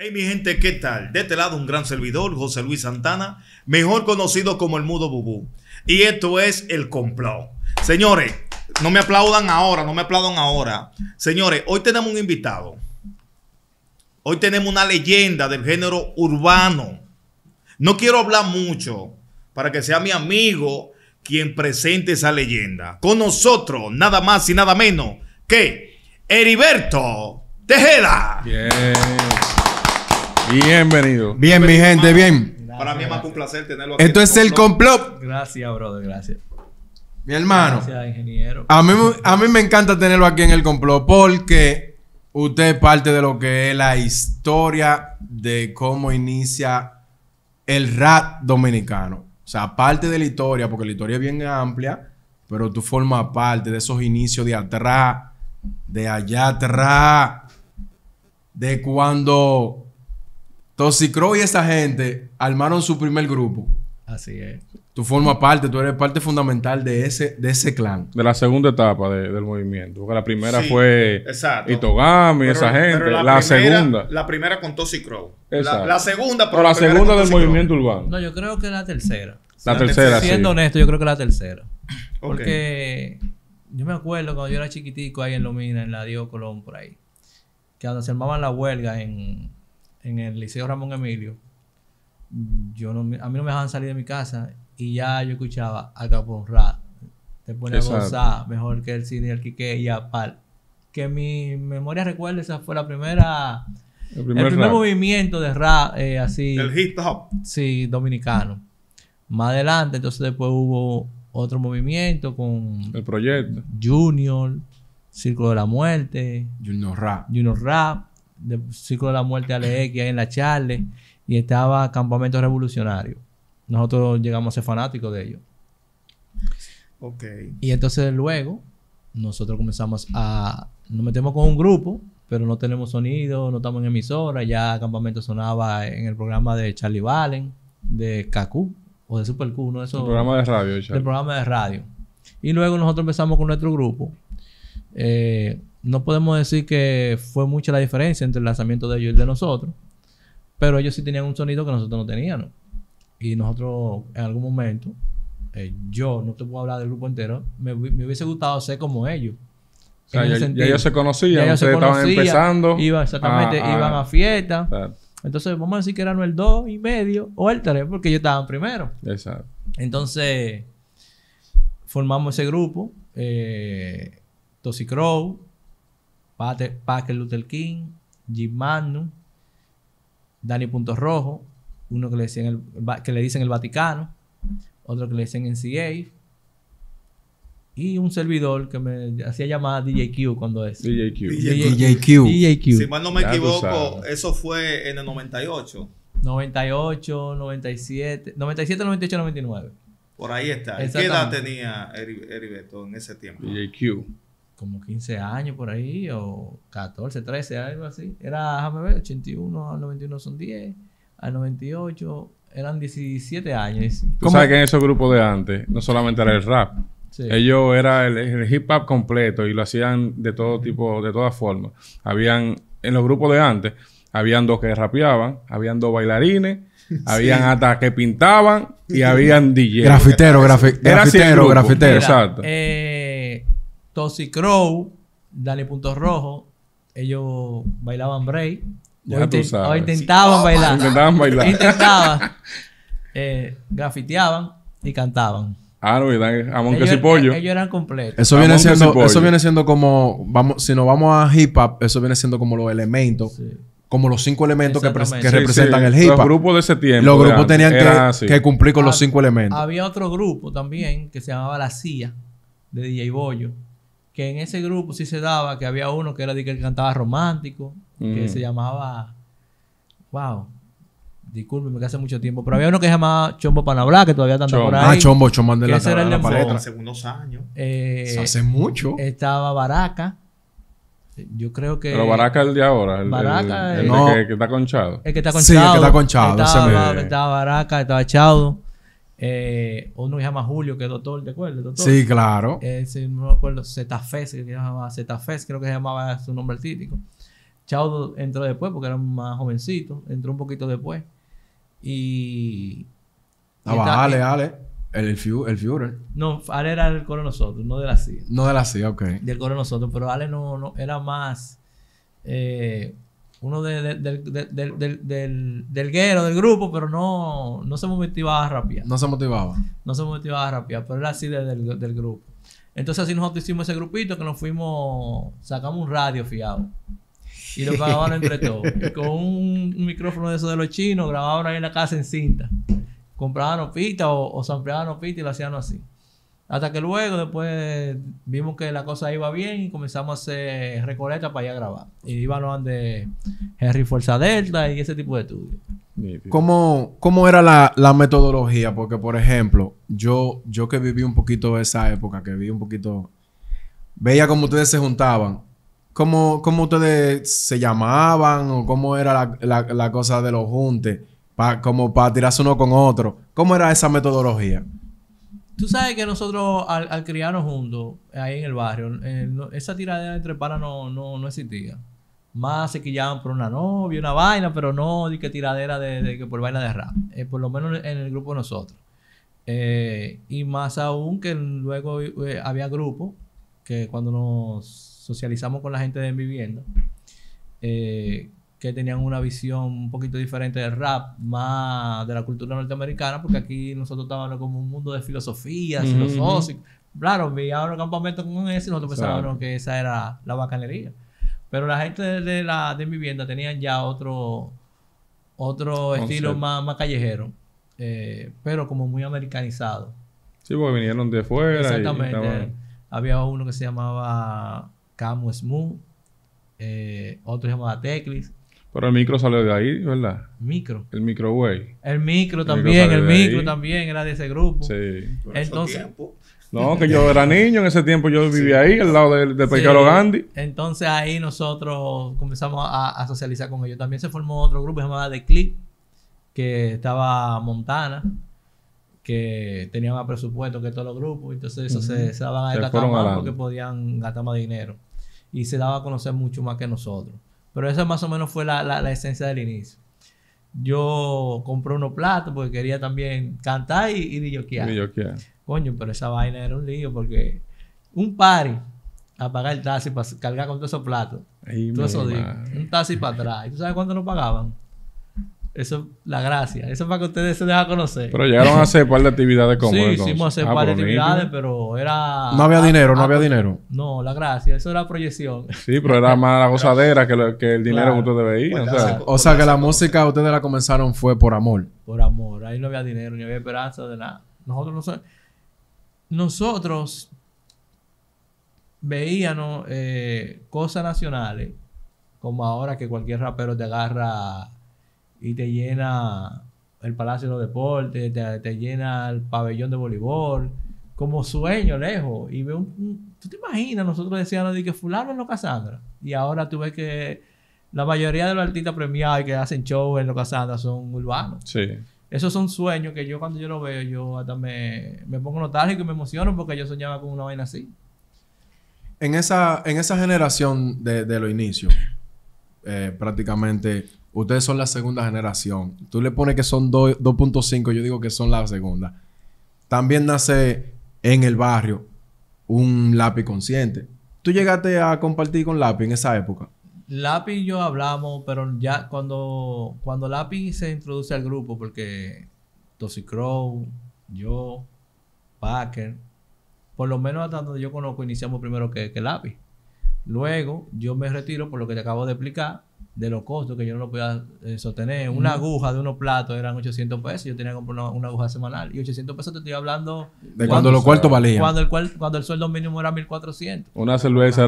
Hey mi gente, ¿qué tal? De este lado un gran servidor, José Luis Santana, mejor conocido como El Mudo Bubú. Y esto es El Complot. Señores, no me aplaudan ahora, no me aplaudan ahora. Señores, hoy tenemos un invitado. Hoy tenemos una leyenda del género urbano. No quiero hablar mucho para que sea mi amigo quien presente esa leyenda. Con nosotros, nada más y nada menos que Heriberto Tejeda. Yeah. Bienvenido. Bien, mi gente, bien. Gracias, para mí es más que un placer tenerlo aquí. Esto es El Complot. Gracias, brother, gracias. Mi hermano. Gracias, ingeniero. A mí me encanta tenerlo aquí en El Complot porque usted es parte de lo que es la historia de cómo inicia el rap dominicano. O sea, parte de la historia, porque la historia es bien amplia, pero tú formas parte de esos inicios de atrás, de allá atrás, de cuando Toxic Crow y esa gente armaron su primer grupo. Así es. Tú formas parte, tú eres parte fundamental de ese clan. De la segunda etapa del movimiento. Porque la primera fue Itogami, esa gente. La segunda. La primera con Toxic Crow. La segunda, pero la segunda del movimiento urbano. No, yo creo que la tercera. La tercera, siendo honesto, yo creo que la tercera. Okay. Porque yo me acuerdo cuando yo era chiquitico ahí en Lomina, en la Diego Colón, por ahí. Que cuando se armaban las huelgas en el Liceo Ramón Emilio, a mí no me dejaban salir de mi casa y ya yo escuchaba a Caponra, te pone a gozar, mejor que el cine, el Quique y a Pal. Que mi memoria recuerda, esa fue el primer movimiento de rap, así. El hip hop. Sí, dominicano. Más adelante, entonces después hubo otro movimiento con el proyecto Junior, Ciclo de la Muerte, Junior Rap. De Ciclo de la Muerte Alex, ahí en la Charle, y estaba Campamento Revolucionario. Nosotros llegamos a ser fanáticos de ellos. Ok. Y entonces luego nosotros comenzamos a... Nos metemos con un grupo, pero no tenemos sonido, no estamos en emisora. Ya Campamento sonaba en el programa de Charlie Valen, de KQ o de Super Q, uno de esos... El programa de radio, Charlie. El programa de radio. Y luego nosotros empezamos con nuestro grupo. No podemos decir que fue mucha la diferencia entre el lanzamiento de ellos y el de nosotros, pero ellos sí tenían un sonido que nosotros no teníamos. Y nosotros, en algún momento, yo no te puedo hablar del grupo entero, me hubiese gustado ser como ellos. O sea, ya ellos se conocían, ustedes estaban empezando. Iban a fiestas. Entonces, vamos a decir que eran el 2,5 o el 3, porque ellos estaban primero. Exacto. Entonces, formamos ese grupo, Toxic Crow, Packer Luther King, Jim Magnum, Danny Puntos Rojo, uno que le dicen el Vaticano, otro que le dicen NCA, y un servidor que me hacía llamar DJQ cuando es. DJQ. Si mal no me equivoco, eso fue en el 98. 98, 97, 97, 98, 99. Por ahí está. ¿Qué edad tenía Heriberto en ese tiempo? DJQ. Como 15 años por ahí, o 14, 13, algo así. Era, déjame ver, 81 al 91 son 10, al 98 eran 17 años. Tú sabes que en esos grupos de antes, no solamente era el rap. Sí. Ellos eran el hip hop completo y lo hacían de todo tipo, de todas formas. En los grupos de antes, habían dos que rapeaban, habían dos bailarines, habían hasta que pintaban y habían DJ. Grafitero. Exacto. Toxic Crow, Danny Puntos Rojo, ellos bailaban break. O intentaban bailar. Grafiteaban y cantaban. Ah, no, y Amón que si pollo. Ellos eran completos. Eso viene siendo como, si nos vamos a hip hop, eso viene siendo como los elementos. Sí. Como los 5 elementos que representan el hip hop. Los grupos de ese tiempo. Los grupos tenían que cumplir con los 5 elementos. Había otro grupo también que se llamaba La CIA, de DJ Bollo, que en ese grupo sí se daba que había uno que era de que cantaba romántico, que se llamaba... Wow, discúlpeme que hace mucho tiempo, pero había uno que se llamaba Chombo Panabla, que todavía anda por ahí. Ah, Chombo de la paleta. Hace unos años. Hace mucho. Estaba Baraka. Yo creo que... Pero Baraka es el de ahora. El que está conchado. El que está conchado. Sí, el que está conchado. Estaba Baraka, estaba Chado. Uno que se llama Julio, que es doctor, ¿te acuerdas? Doctor. Sí, claro. No me acuerdo, Zfes, creo que se llamaba su nombre artístico. Chao entró después porque era más jovencito, entró un poquito después. Y... Estaba Ale. El Führer. No, Ale era del coro de nosotros, no de la CIA. No de la CIA, ok. Del coro de nosotros, pero Ale no era más... uno del guero, del grupo, pero no se motivaba a rapear. Pero era así del grupo. Entonces así nosotros hicimos ese grupito que nos fuimos... Sacamos un radio fiado. Y lo grababan entre todos. Con un micrófono de esos de los chinos, grababan ahí en la casa en cinta. Compraban opita o sampleaban opita y lo hacían así. Hasta que luego, después, vimos que la cosa iba bien y comenzamos a hacer recoletas para ir a grabar. Y íbamos de Henry Fuerza Delta y ese tipo de estudios. ¿Cómo era la metodología? Porque, por ejemplo, yo que viví un poquito esa época, que vi un poquito... Veía cómo ustedes se juntaban. ¿Cómo ustedes se llamaban? ¿O cómo era la cosa de los juntes? Como para tirarse uno con otro. ¿Cómo era esa metodología? Tú sabes que nosotros, al criarnos juntos, ahí en el barrio, esa tiradera entre panas no existía. Más se quillaban por una novia, una vaina, pero no de que tiradera de que por vaina de rap. Por lo menos en el grupo de nosotros. Y más aún que luego había grupos que cuando nos socializamos con la gente de vivienda, que tenían una visión un poquito diferente del rap, más de la cultura norteamericana, porque aquí nosotros estábamos como un mundo de filosofías, filosóficos. Claro, veíamos los campamentos con eso y nosotros pensábamos que esa era la bacanería. Pero la gente de mi vivienda tenían ya otro estilo más callejero, pero como muy americanizado. Sí, porque vinieron de fuera. Exactamente. Y estaban... Había uno que se llamaba Camo Smooth, otro se llamaba Teclis. Pero el micro salió de ahí, ¿verdad? ¿Micro? El microwave. El micro también era de ese grupo. Sí. Entonces... No, que yo era niño en ese tiempo. Yo vivía ahí, al lado del Pescado Gandhi. Entonces ahí nosotros comenzamos a socializar con ellos. También se formó otro grupo llamado The Clip, que estaba Montana, que tenía más presupuesto que todos los grupos. Entonces eso se daban a destacar más porque podían gastar más dinero. Y se daba a conocer mucho más que nosotros. Pero esa más o menos fue la esencia del inicio. Yo compré unos platos porque quería también cantar y DJQear. Coño, pero esa vaina era un lío porque un party a pagar el taxi para cargar con todos esos platos. Todos esos días. Un taxi para atrás. ¿Y tú sabes cuánto nos pagaban? Eso es la gracia. Eso es para que ustedes se dejen conocer. Pero llegaron a hacer un par de actividades como sí, hicimos hacer un par de actividades, pero era... No había dinero. No, la gracia. Eso era proyección. Sí, pero era más la gozadera que el dinero que ustedes veían. Pues, o sea que la música ustedes la comenzaron fue por amor. Por amor. Ahí no había dinero, ni había esperanza de nada. Nosotros veíamos cosas nacionales, como ahora que cualquier rapero te agarra... Y te llena el Palacio de los Deportes, te llena el pabellón de voleibol, como sueño lejos. Y veo tú te imaginas, nosotros decíamos de que fulano es los Casandra. Y ahora tú ves que la mayoría de los artistas premiados y que hacen show en los Casandra son urbanos. Sí. Esos son sueños que yo cuando yo los veo, yo hasta me pongo nostálgico y me emociono porque yo soñaba con una vaina así. En esa generación de los inicios, prácticamente... Ustedes son la segunda generación. Tú le pones que son 2.5. Yo digo que son la segunda. También nace en el barrio un Lápiz Consciente. ¿Tú llegaste a compartir con Lápiz en esa época? Lápiz y yo hablamos, pero ya cuando Lápiz se introduce al grupo, porque Toxic Crow, yo, Packer, por lo menos hasta donde yo conozco, iniciamos primero que Lápiz. Luego, yo me retiro por lo que te acabo de explicar, de los costos que yo no lo podía sostener. Una aguja de unos platos eran 800 pesos. Yo tenía que comprar una aguja semanal. Y 800 pesos te estoy hablando... De cuando los cuartos valían. Cuando el sueldo mínimo era 1.400. Una cerveza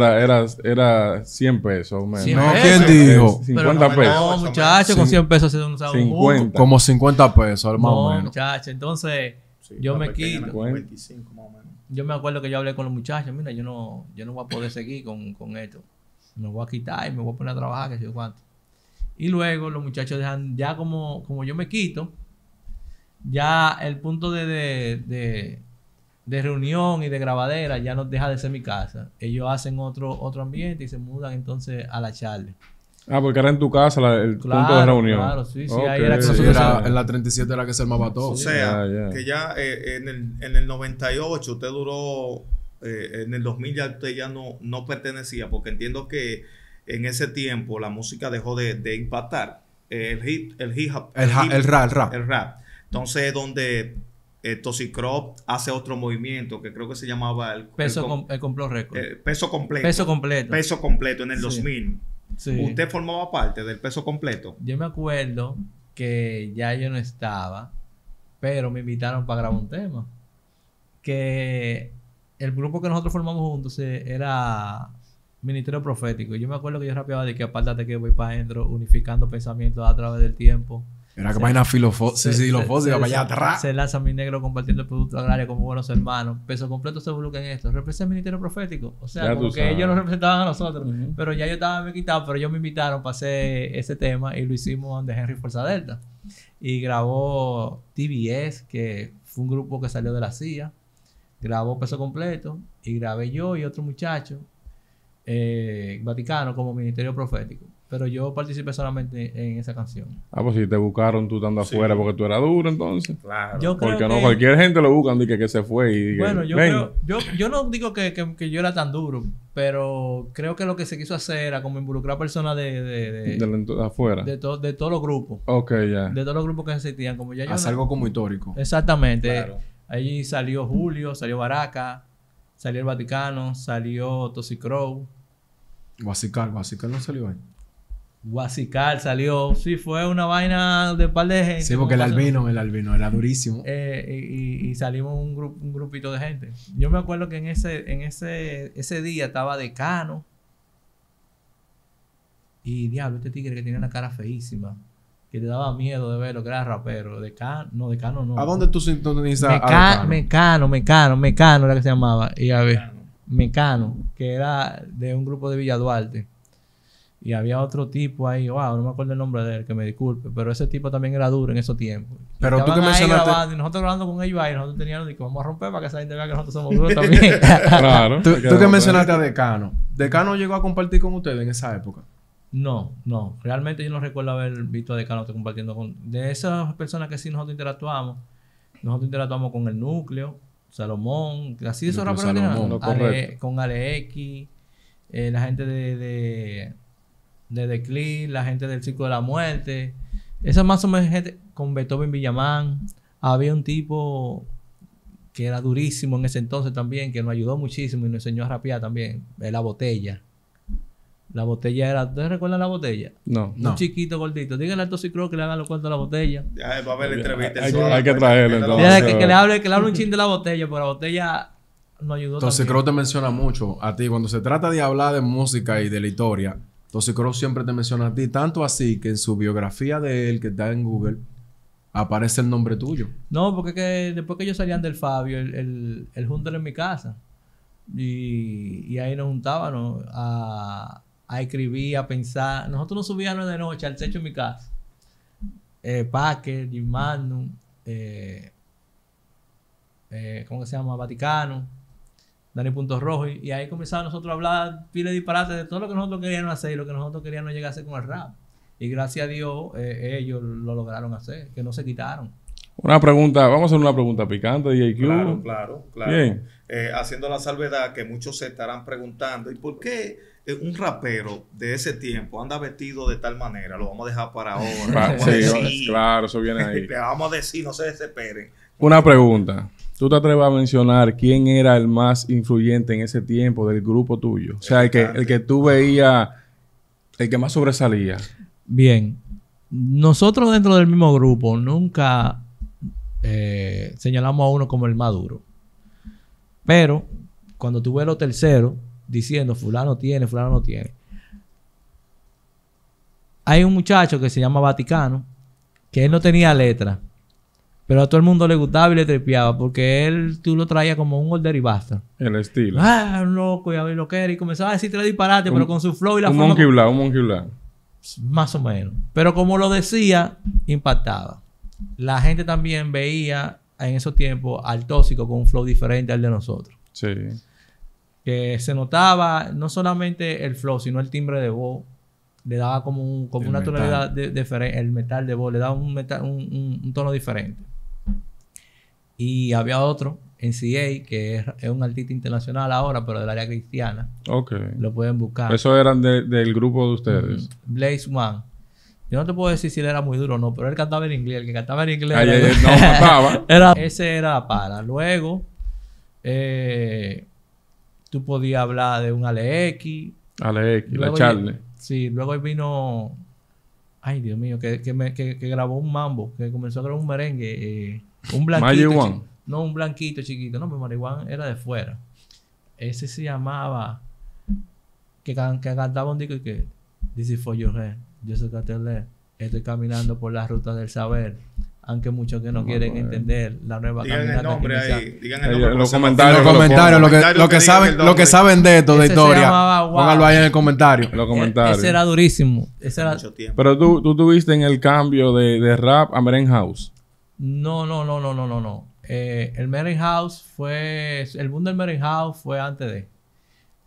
era 100 pesos. Man. 100 no, ¿quién dijo? 50 pesos. No, muchachos, con 100 pesos se da un saludo. Como 50 pesos, más o menos. No, muchachos. Entonces, sí, yo me quito. 25, más o menos. Yo me acuerdo que yo hablé con los muchachos. Mira, yo no voy a poder seguir con esto. Me voy a quitar y me voy a poner a trabajar, que sé yo cuánto. Y luego los muchachos dejan, ya como yo me quito, ya el punto de reunión y de grabadera ya no deja de ser mi casa. Ellos hacen otro ambiente y se mudan entonces a la charla. Ah, porque era en tu casa el punto de reunión. Claro, sí, sí. Okay. Ahí era, sí, era en la 37 era que se armaba todo. Sí. O sea, que ya en el 98 usted duró... en el 2000 ya usted ya no pertenecía, porque entiendo que en ese tiempo la música dejó de impactar. El rap. Entonces, donde... Toxic Crow hace otro movimiento que creo que se llamaba el Peso Completo en el 2000. Sí. ¿Usted formaba parte del Peso Completo? Yo me acuerdo que ya yo no estaba, pero me invitaron para grabar un tema. Que el grupo que nosotros formamos juntos era Ministerio Profético. Yo me acuerdo que yo rapeaba de que apártate que voy para adentro, unificando pensamientos a través del tiempo. Era que vaina filofósica para allá atrás. Se lanza mi negro compartiendo el producto agrario como buenos hermanos. Peso Completo se involucra en esto. Representa el Ministerio Profético. O sea, como que ellos nos representaban a nosotros. Uh-huh. Pero ya yo estaba me quitado, pero ellos me invitaron para hacer ese tema y lo hicimos donde Henry Fuerza Delta. Y grabó TBS, que fue un grupo que salió de la CIA. Grabó Peso Completo y grabé yo y otro muchacho, Vaticano, como Ministerio Profético. Pero yo participé solamente en esa canción. Ah, pues si te buscaron tú estando afuera porque tú eras duro, entonces. Claro. Yo creo porque no, cualquier gente lo buscan, dice que se fue y... Bueno, yo creo, yo no digo que yo era tan duro, pero creo que lo que se quiso hacer era como involucrar personas de afuera. De todos los grupos. Ok, ya. Yeah. De todos los grupos que existían. Como ya hace algo como histórico. Exactamente. Claro. Allí salió Julio, salió Baraka, salió el Vaticano, salió Toxic Crow. Guasical no salió ahí. Guasical salió, sí, fue una vaina de par de gente. Sí, porque el albino era durísimo. Y salimos un grupito de gente. Yo me acuerdo que en ese día estaba Decano. Y diablo, este tigre que tiene una cara feísima. Que te daba miedo de verlo, que era rapero. Decano no. ¿A dónde tú sintonizas? Mecano era que se llamaba. Y a ver, Mecano, que era de un grupo de Villa Duarte. Y había otro tipo ahí, wow, no me acuerdo el nombre de él, que me disculpe, pero ese tipo también era duro en esos tiempos. Pero tú que mencionaste... Grabando, y nosotros hablando con ellos ahí, nosotros teníamos que vamos a romper para que esa gente vea que nosotros somos duros también. Claro. ¿Tú que mencionaste a Decano? ¿Decano llegó a compartir con ustedes en esa época? No. Realmente yo no recuerdo haber visto a Decano compartiendo con... De esas personas que sí nosotros interactuamos con El Núcleo, Salomón, así de esos raperos que con Alex, la gente de The Clip, la gente del Ciclo de la Muerte. Esa más o menos gente con Beethoven Villamán. Había un tipo que era durísimo en ese entonces también, que nos ayudó muchísimo y nos enseñó a rapear también. La Botella. La Botella era... ¿Ustedes recuerdan La Botella? No. Un chiquito gordito. Díganle al Toxic Crow que le hagan los cuentos a La Botella. Ya, va a haber entrevista. Hay que traerle entonces. Que le hable un chin de La Botella, porque La Botella... nos ayudó Toxic Crow te menciona mucho a ti. Cuando se trata de hablar de música y de la historia... Toxic Crow siempre te menciona a ti, tanto así que en su biografía de él, que está en Google, aparece el nombre tuyo. No, porque que después que ellos salían del Fabio, el junto era en mi casa. Y ahí nos juntábamos a escribir, a pensar. Nosotros nos subíamos de noche al techo en mi casa. Packer, Jim Magnum, ¿cómo que se llama? Vaticano. Danny Puntos Rojo, y ahí comenzaba nosotros a hablar pile de disparates de todo lo que nosotros queríamos hacer y lo que nosotros queríamos llegar a hacer con el rap. Y gracias a Dios, ellos lo lograron hacer, que no se quitaron. Una pregunta, vamos a hacer una pregunta picante, DJQ. Claro. Bien. Haciendo la salvedad que muchos se estarán preguntando, ¿y por qué un rapero de ese tiempo anda vestido de tal manera? Lo vamos a dejar para ahora. Sí, claro, eso viene ahí. Le vamos a decir, no se desesperen. Una pregunta. ¿Tú te atreves a mencionar quién era el más influyente en ese tiempo del grupo tuyo? O sea, el que tú veías, el que más sobresalía. Bien. Nosotros dentro del mismo grupo nunca señalamos a uno como el más duro. Pero cuando tú ves los terceros diciendo fulano no tiene. Hay un muchacho que se llama Vaticano, que él no tenía letra. Pero a todo el mundo le gustaba y le trepeaba. Porque tú lo traías como un order y basta. El estilo. Ah, un loco y a ver lo que era. Y comenzaba a decir tres disparates, pero con su flow y la forma. Un monkey blanc. Más o menos. Pero como lo decía, impactaba. La gente también veía en esos tiempos al Tóxico con un flow diferente al de nosotros. Sí. Que se notaba no solamente el flow, sino el timbre de voz. le daba como, una tonalidad diferente, el metal de voz, le daba un tono diferente. Y había otro, NCA, que es un artista internacional ahora, pero del área cristiana. Ok. Lo pueden buscar. ¿Esos eran del grupo de ustedes? Blaze One. Yo no te puedo decir si él era muy duro o no, pero él cantaba en inglés. El que cantaba en inglés... Ese era para. Luego, tú podías hablar de un Alex. Alex, la Charlie. Sí, luego él vino... Ay, Dios mío, que grabó un mambo, que comenzó a grabar un merengue. Un blanquito. Magic. No, un blanquito chiquito. No, pero Marihuana era de fuera. Ese se llamaba... Que cantaba un disco y que... This is for your head. Yo soy Catelé. Estoy caminando por las rutas del saber. Aunque muchos que no quieren entender la nueva caminata. Digan el nombre ahí. Los comentarios. Lo que saben de esto, de historia. Pónganlo ahí en el comentario. Los comentarios. Ese era durísimo. Ese era... Pero tú tuviste en el cambio de rap a Meren House. No. El Meren House fue... El boom del Meren House fue antes de...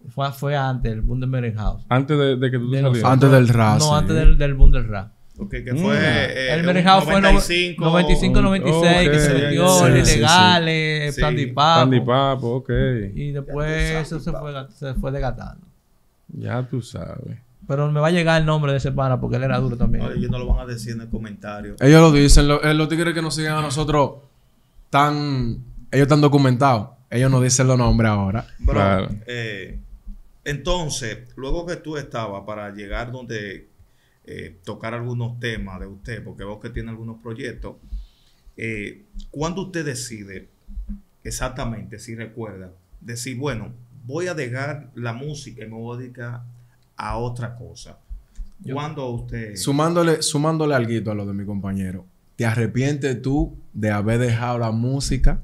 Fue antes del boom del Meren House. Antes de que tú salieras. Antes del rap. No, antes del boom del rap. Okay, que fue... el Meren House fue en 95, 96, que se metió Ilegales, Plan de Papo. Plan de Papo, ok. Y después eso se fue desgatando. Ya tú sabes. Pero me va a llegar el nombre de ese pana porque él era duro también. Ellos no lo van a decir en el comentario. Ellos lo dicen. Los tigres que nos siguen a nosotros están... Ellos están documentados. Ellos nos dicen los nombres ahora. Bro, claro. Entonces, luego que tú estabas para llegar donde... tocar algunos temas de usted, porque vos que tiene algunos proyectos, ¿cuándo usted decide exactamente, si recuerda, decir, bueno, voy a dejar la música y me voy a dedicar a otra cosa? ¿Cuándo usted...? Sumándole alguito a lo de mi compañero. ¿Te arrepientes tú de haber dejado la música,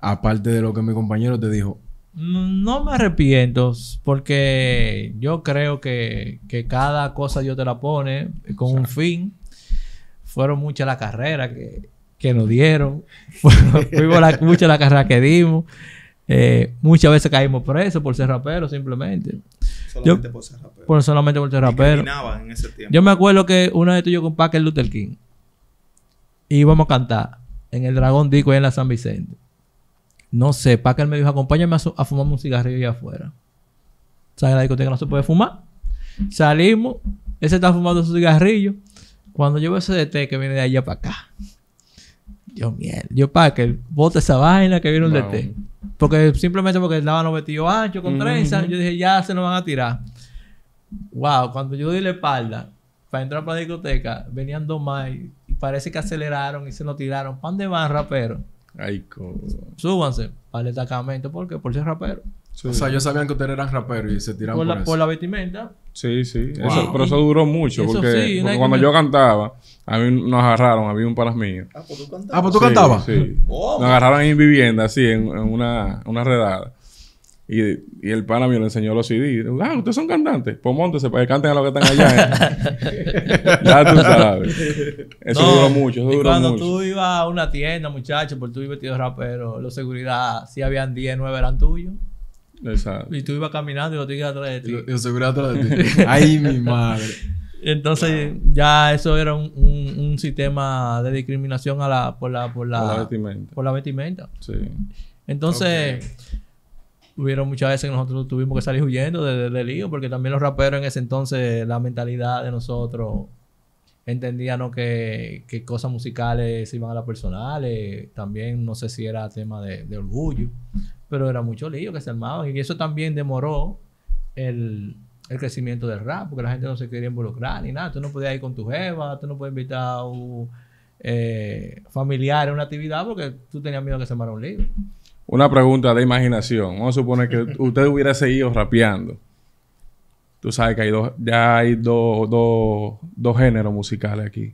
aparte de lo que mi compañero te dijo? No me arrepiento, porque yo creo que cada cosa Dios te la pone con un fin. Fueron muchas las carreras que nos dieron, muchas las carreras que dimos. Muchas veces caímos presos por ser raperos, simplemente. Solamente por ser rapero. Solamente por ser rapero. En ese tiempo. Yo me acuerdo que una vez yo con Packer Luther King íbamos a cantar en el Dragón Dico en la San Vicente. No sé, Packer me dijo, acompáñame a fumarme un cigarrillo allá afuera. O sea, en la discoteca no se puede fumar. Salimos, ese está fumando su cigarrillo. Cuando yo veo ese DT que viene de allá para acá. Dios mío, yo Packer, bota esa vaina que viene un DT. Porque simplemente porque estaban los vestidos anchos con trenzas, yo dije, ya se nos van a tirar. Wow, cuando yo di la espalda para entrar para la discoteca, venían dos más y parece que aceleraron y se nos tiraron. ¿Pan de van, rapero? Ay, súbanse al destacamento porque por ser rapero. Sí. O sea, ellos sabían que ustedes eran raperos y se tiraron por la vestimenta. Sí, sí. Wow. Eso, pero eso duró mucho. Eso porque cuando yo cantaba, a mí nos agarraron, había un panas mío. Ah, pues tú cantabas. Ah, pues tú cantabas. Sí. Oh, nos agarraron en vivienda, así, en una redada. Y el pana mío le enseñó los CDs. Ah, ustedes son cantantes. Pues móntese para que canten a los que están allá. Ya tú sabes. Eso duró mucho. Eso duró cuando mucho. Tú ibas a una tienda, muchacho, por tu vestido rapero, los seguridad, si habían 10, 9 eran tuyos. Exacto. Y tú ibas caminando y los tigres atrás de ti. Los seguridad atrás de ti. Ay, mi madre. Entonces, ya eso era un sistema de discriminación por la vestimenta. Sí. Entonces. Okay. Hubieron muchas veces que nosotros tuvimos que salir huyendo del lío, porque también los raperos en ese entonces, la mentalidad de nosotros, entendían que cosas musicales se iban a las personales. También no sé si era tema de orgullo, pero era mucho lío que se armaban. Y eso también demoró el crecimiento del rap, porque la gente no se quería involucrar ni nada. Tú no podías ir con tu jeva, tú no podías invitar a un familiar a una actividad porque tú tenías miedo que se armara un lío. Una pregunta de imaginación. Vamos a suponer que usted hubiera seguido rapeando. Tú sabes que hay dos géneros musicales aquí.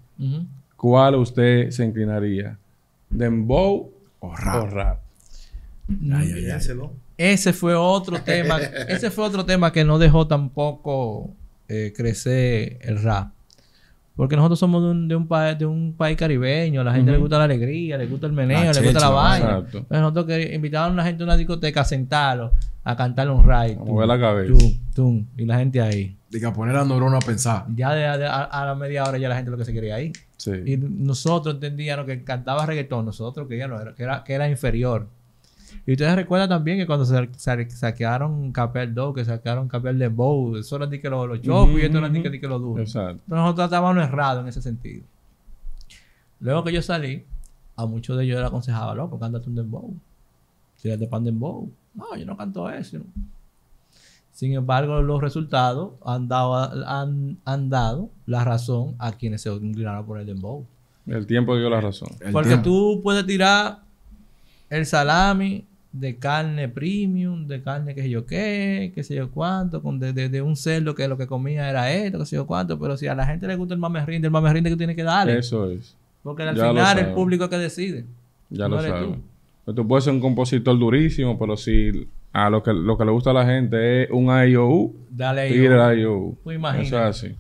¿Cuál usted se inclinaría? ¿Dembow o rap? Ese fue otro tema. Ese fue otro tema que no dejó tampoco crecer el rap. Porque nosotros somos de un país caribeño. A la gente le gusta la alegría, le gusta el meneo, le gusta la vaina. Entonces nosotros invitábamos a la gente a una discoteca a sentarlo, a cantarle un ride. A mover la cabeza. Y la gente ahí. Diga, poner a Neurono a pensar. Ya a la media hora ya la gente lo que se quería ahí. Sí. Y nosotros entendíamos que cantaba reggaetón, nosotros que ya no, que era inferior. Y ustedes recuerdan también que cuando saquearon Capel 2, que sacaron Capel Dembow, eso era de que los chopos y esto era de que los duros. Exacto. Entonces nosotros estábamos errados en ese sentido. Luego que yo salí, a muchos de ellos les aconsejaba, loco, cántate un dembow. Tírate pan dembow. No, yo no canto eso. Sin embargo, los resultados han dado la razón a quienes se inclinaron por el dembow. El tiempo dio la razón. Porque tú puedes tirar el salami de carne premium, de carne qué sé yo cuánto, de un cerdo que lo que comía era esto, qué sé yo cuánto, pero si a la gente le gusta el mame rinde que tiene que darle. Eso es. Porque al final el público es que decide. Ya lo saben. Tú puedes ser un compositor durísimo, pero si... Ah, lo que le gusta a la gente es un IOU. Dale IOU. Pues imagínate. Eso es así.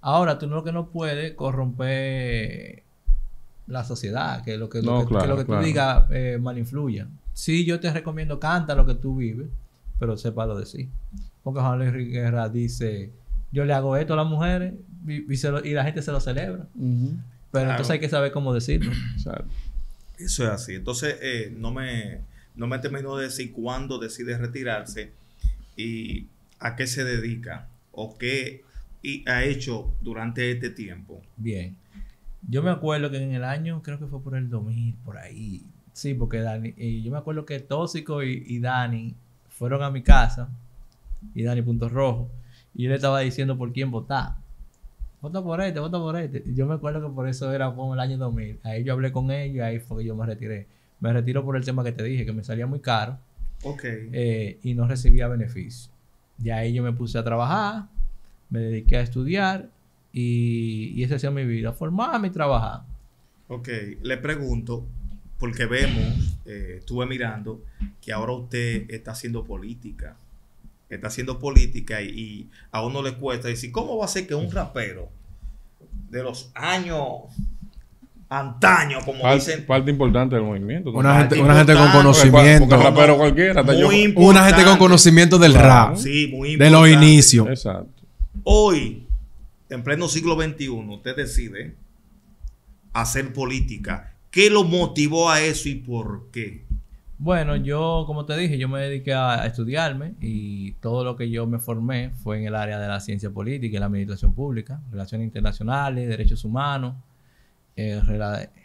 Ahora, tú no puedes corromper la sociedad. Que lo que, no, lo que, claro, que, lo que claro. tú digas mal influya. Sí, yo te recomiendo, canta lo que tú vives, pero sepa lo de sí. Porque Juan Luis Guerra dice, yo le hago esto a las mujeres y la gente se lo celebra. Pero entonces hay que saber cómo decirlo. Exacto. Eso es así. Entonces, no me terminó de decir cuándo decide retirarse y a qué se dedica o qué ha hecho durante este tiempo. Bien. Yo me acuerdo que en el año, creo que fue por el 2000, por ahí. Sí, porque Dani, yo me acuerdo que Tóxico y Dani fueron a mi casa, y Danny Puntos Rojo, y yo le estaba diciendo por quién votar. Vota por este, vota por este. Y yo me acuerdo que por eso era como el año 2000. Ahí yo hablé con ellos y ahí fue que yo me retiré. Me retiro por el tema que te dije, que me salía muy caro. Okay. Y no recibía beneficio. Y ahí yo me puse a trabajar, me dediqué a estudiar y esa ha sido mi vida, formarme y trabajar. Ok, le pregunto, porque vemos, estuve mirando que ahora usted está haciendo política. Está haciendo política y a uno le cuesta decir, ¿cómo va a ser que un rapero de los años... antaño, como dicen. Parte importante del movimiento. Una gente con conocimiento. Porque rapero cualquiera. Una gente con conocimiento del rap. Sí, muy importante. De los inicios. Exacto. Hoy, en pleno siglo XXI, usted decide hacer política. ¿Qué lo motivó a eso y por qué? Bueno, yo, como te dije, yo me dediqué a estudiarme y todo lo que yo me formé fue en el área de la ciencia política y la administración pública, relaciones internacionales, derechos humanos,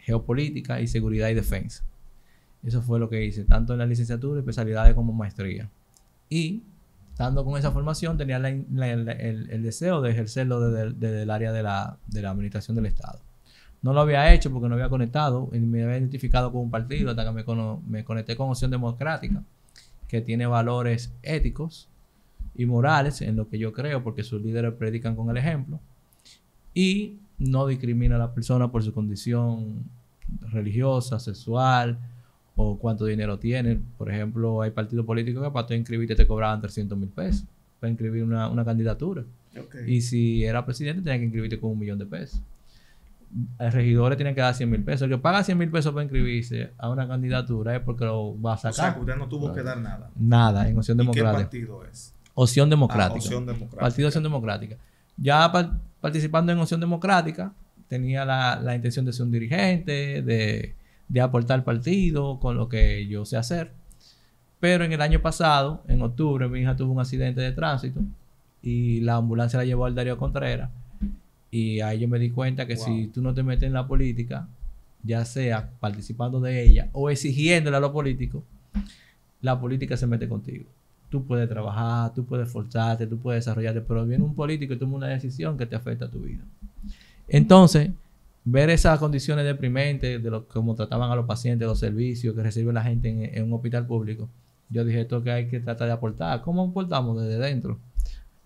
geopolítica y seguridad y defensa. Eso fue lo que hice, tanto en la licenciatura, especialidades como maestría. Y, estando con esa formación, tenía el deseo de ejercerlo desde el área de la administración del Estado. No lo había hecho porque no había conectado y me había identificado con un partido hasta que me conecté con Opción Democrática, que tiene valores éticos y morales en lo que yo creo, porque sus líderes predican con el ejemplo. Y no discrimina a la persona por su condición religiosa, sexual o cuánto dinero tiene. Por ejemplo, hay partidos políticos que para tú inscribirte te cobraban 300,000 pesos para inscribir una candidatura. Okay. Y si era presidente, tenía que inscribirte con 1,000,000 de pesos. A regidores tienen que dar 100,000 pesos. El que paga 100,000 pesos para inscribirse a una candidatura es porque lo va a sacar. O sea, que usted no tuvo que dar nada. Nada, en Opción Democrática. ¿Qué partido es? Opción Democrática. Opción Democrática. Partido Opción Democrática. Ya participando en Opción Democrática, tenía la intención de ser un dirigente, de aportar al partido con lo que yo sé hacer. Pero en el año pasado, en octubre, mi hija tuvo un accidente de tránsito y la ambulancia la llevó al Darío Contreras. Y ahí yo me di cuenta que si tú no te metes en la política, ya sea participando de ella o exigiéndole a los políticos, la política se mete contigo. Tú puedes trabajar, tú puedes forzarte, tú puedes desarrollarte, pero viene un político y toma una decisión que te afecta a tu vida. Entonces, ver esas condiciones deprimentes de cómo trataban a los pacientes, los servicios que recibe la gente en un hospital público, yo dije, esto que hay que tratar de aportar. ¿Cómo aportamos desde dentro?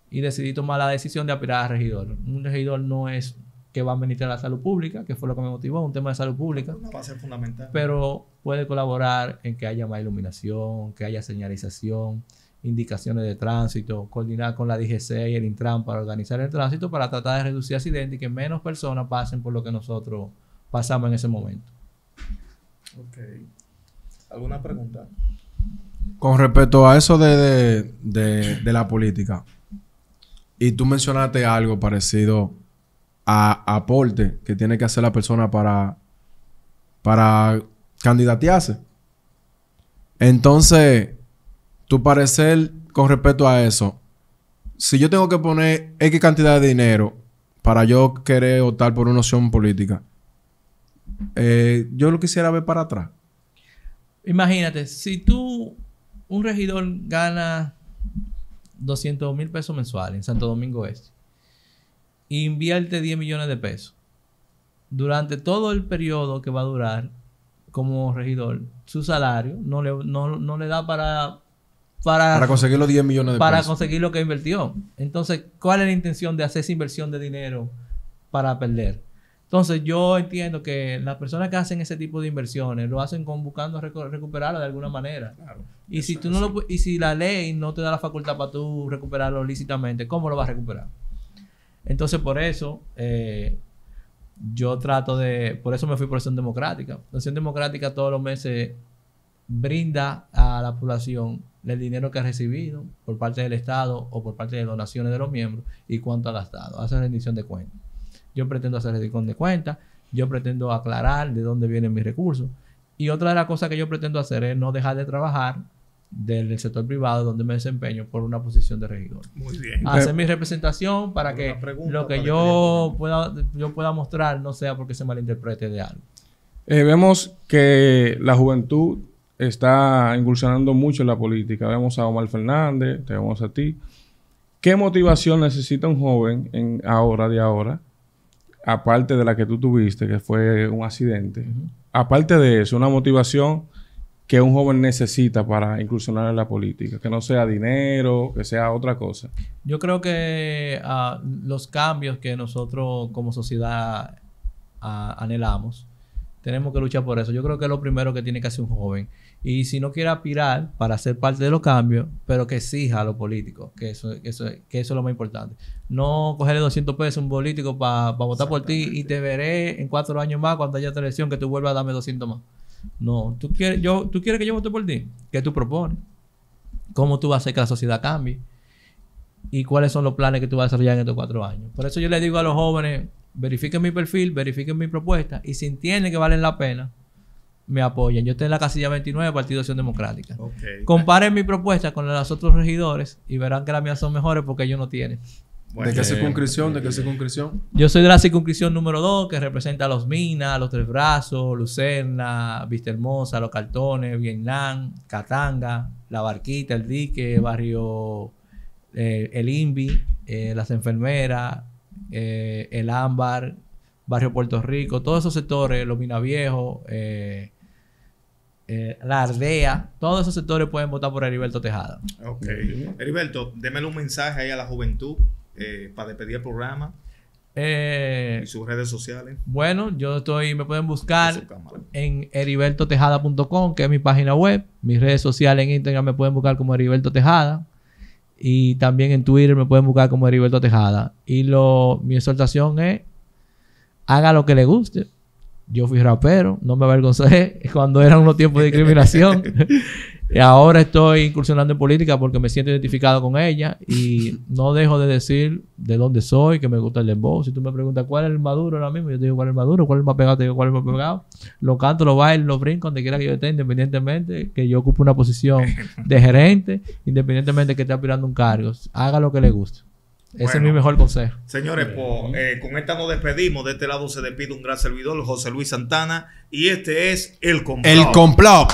Y decidí tomar la decisión de aspirar a regidor. Un regidor no es que va a administrar la salud pública, que fue lo que me motivó, un tema de salud pública. No va a ser fundamental. Pero puede colaborar en que haya más iluminación, que haya señalización, indicaciones de tránsito, coordinar con la DGC y el Intran para organizar el tránsito para tratar de reducir accidentes y que menos personas pasen por lo que nosotros pasamos en ese momento. Ok. ¿Alguna pregunta? Con respecto a eso de la política, Y tú mencionaste algo parecido a aporte que tiene que hacer la persona para candidatearse. Entonces, tu parecer con respecto a eso, si yo tengo que poner X cantidad de dinero para yo querer optar por una opción política, yo lo quisiera ver para atrás. Imagínate, si tú, un regidor gana 200,000 pesos mensuales en Santo Domingo Este e invierte 10 millones de pesos. Durante todo el periodo que va a durar como regidor, su salario no le da para conseguir los 10 millones de pesos. Para conseguir lo que invirtió. Entonces, ¿cuál es la intención de hacer esa inversión de dinero para perder? Entonces, yo entiendo que las personas que hacen ese tipo de inversiones lo hacen buscando recuperarlo de alguna manera. Claro, y si tú no lo, y si la ley no te da la facultad para tú recuperarlo lícitamente, ¿cómo lo vas a recuperar? Entonces, por eso yo trato de... Por eso me fui por Opción Democrática. La Opción Democrática todos los meses brinda a la población el dinero que ha recibido por parte del Estado o por parte de donaciones de los miembros y cuánto ha gastado. Hace rendición de cuentas. Yo pretendo hacer rendición de cuentas. Yo pretendo aclarar de dónde vienen mis recursos. Y otra de las cosas que yo pretendo hacer es no dejar de trabajar del sector privado donde me desempeño por una posición de regidor. Muy bien. Hacer mi representación para que lo que yo pueda mostrar no sea porque se malinterprete de algo. Vemos que la juventud está incursionando mucho en la política. Vemos a Omar Fernández, te vemos a ti. ¿Qué motivación necesita un joven ahora, aparte de la que tú tuviste, que fue un accidente? Aparte de eso, una motivación que un joven necesita para incursionar en la política, que no sea dinero, que sea otra cosa. Yo creo que los cambios que nosotros como sociedad anhelamos, tenemos que luchar por eso. Yo creo que es lo primero que tiene que hacer un joven. Y si no quiere aspirar para ser parte de los cambios, pero que exija a los políticos, que eso es lo más importante. No cogerle 200 pesos a un político para votar por ti y te veré en 4 años más cuando haya otra elección que tú vuelvas a darme 200 más. No, tú quieres que yo vote por ti. ¿Qué tú propones? ¿Cómo tú vas a hacer que la sociedad cambie? ¿Y cuáles son los planes que tú vas a desarrollar en estos 4 años? Por eso yo le digo a los jóvenes: verifiquen mi perfil, verifiquen mi propuesta y si entienden que valen la pena, me apoyan. Yo estoy en la casilla 29 del Partido de Acción Democrática. Okay. Comparen mi propuesta con la de los otros regidores y verán que las mías son mejores porque ellos no tienen. Bueno, ¿de qué circunscripción? ¿De qué circunscripción? Yo soy de la circunscripción número 2 que representa a los Minas, a los Tres Brazos, Lucerna, Vista Hermosa, Los Cartones, Vietnam, Catanga, La Barquita, El Dique, Barrio El Invi, Las Enfermeras, El Ámbar, Barrio Puerto Rico, todos esos sectores, Los Minaviejo, La Ardea, todos esos sectores pueden votar por Heriberto Tejeda. Ok. Heriberto, démele un mensaje ahí a la juventud para despedir el programa y sus redes sociales. Bueno, me pueden buscar en heribertotejada.com, que es mi página web. Mis redes sociales en Instagram me pueden buscar como Heriberto Tejeda. Y también en Twitter me pueden buscar como Heriberto Tejeda. Y mi exhortación es: haga lo que le guste. Yo fui rapero, no me avergoncé cuando eran unos tiempos de discriminación. Y ahora estoy incursionando en política porque me siento identificado con ella. Y no dejo de decir de dónde soy, que me gusta el dembow. Si tú me preguntas cuál es el maduro ahora mismo, yo te digo cuál es el maduro, cuál es el más pegado, te digo cuál es el más pegado. Lo canto, lo bailo, lo brinco, donde quiera que yo esté, independientemente que yo ocupe una posición de gerente, independientemente que esté aspirando un cargo. Haga lo que le guste. Bueno, ese es mi mejor consejo. Señores, con esta nos despedimos. De este lado se despide un gran servidor, José Luis Santana. Y este es El Complot. El Complot.